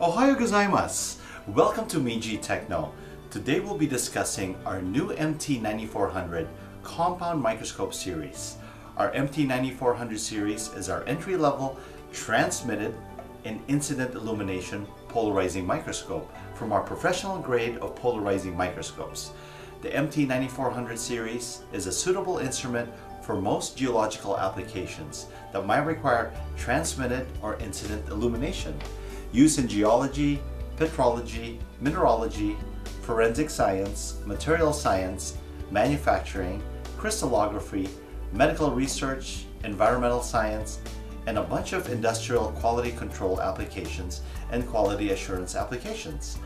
Ohayo gozaimasu! Welcome to Meiji Techno. Today we'll be discussing our new MT9400 compound microscope series. Our MT9400 series is our entry-level transmitted and incident illumination polarizing microscope from our professional grade of polarizing microscopes. The MT9400 series is a suitable instrument for most geological applications that might require transmitted or incident illumination. Used in geology, petrology, mineralogy, forensic science, material science, manufacturing, crystallography, medical research, environmental science, and a bunch of industrial quality control applications and quality assurance applications.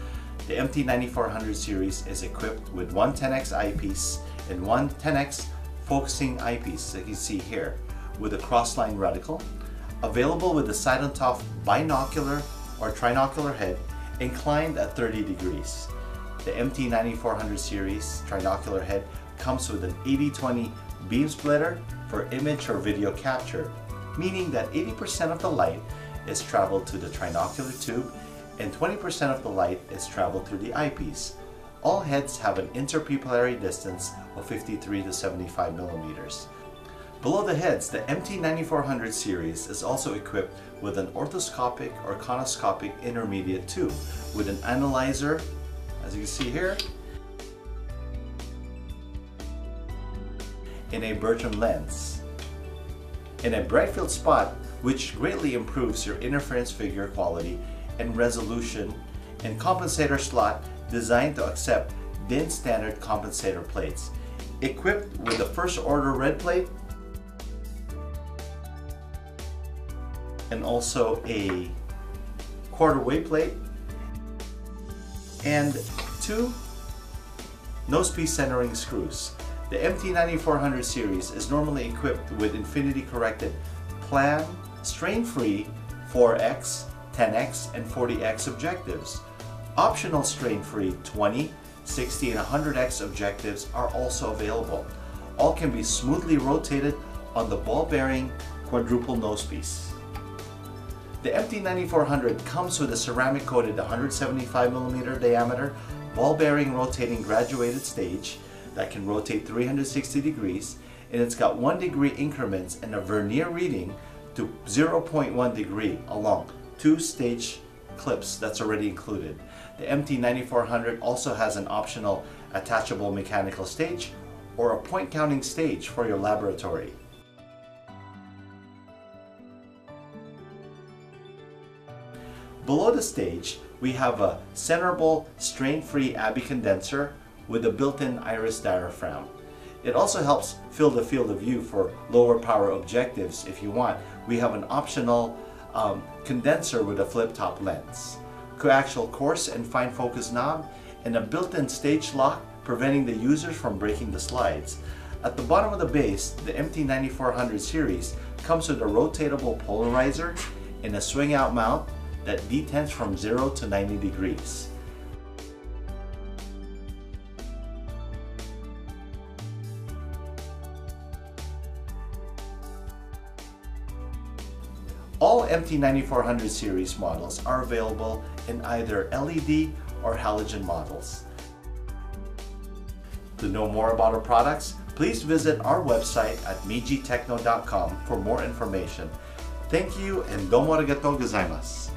The MT9400 series is equipped with one 10x eyepiece and one 10x focusing eyepiece that you see here with a cross-line reticle, available with the side on top binocular or trinocular head inclined at 30 degrees. The MT9400 series trinocular head comes with an 80/20 beam splitter for image or video capture, meaning that 80% of the light is traveled to the trinocular tube and 20% of the light is traveled through the eyepiece. All heads have an interpupillary distance of 53 to 75 millimeters. Below the heads, the MT9400 series is also equipped with an orthoscopic or conoscopic intermediate tube with an analyzer, as you can see here, in a Bertram lens, in a bright field spot, which greatly improves your interference figure quality and resolution, and compensator slot designed to accept DIN standard compensator plates, equipped with the first order red plate, and also a quarter wave plate and two nose-piece centering screws. The MT9400 series is normally equipped with infinity corrected plan, strain-free 4x, 10x, and 40x objectives. Optional strain-free 20, 60, and 100x objectives are also available. All can be smoothly rotated on the ball bearing quadruple nose-piece. The MT9400 comes with a ceramic coated 175mm diameter ball bearing rotating graduated stage that can rotate 360 degrees, and it's got 1 degree increments and a vernier reading to 0.1 degree along 2 stage clips that's already included. The MT9400 also has an optional attachable mechanical stage or a point counting stage for your laboratory. Below the stage, we have a centerable, strain-free Abbe condenser with a built-in iris diaphragm. It also helps fill the field of view for lower power objectives if you want. We have an optional condenser with a flip-top lens, coaxial coarse and fine focus knob, and a built-in stage lock preventing the users from breaking the slides. At the bottom of the base, the MT9400 series comes with a rotatable polarizer and a swing-out mount that detents from 0 to 90 degrees. All MT9400 series models are available in either LED or halogen models. To know more about our products, please visit our website at meijitechno.com for more information. Thank you and domo arigatou gozaimasu.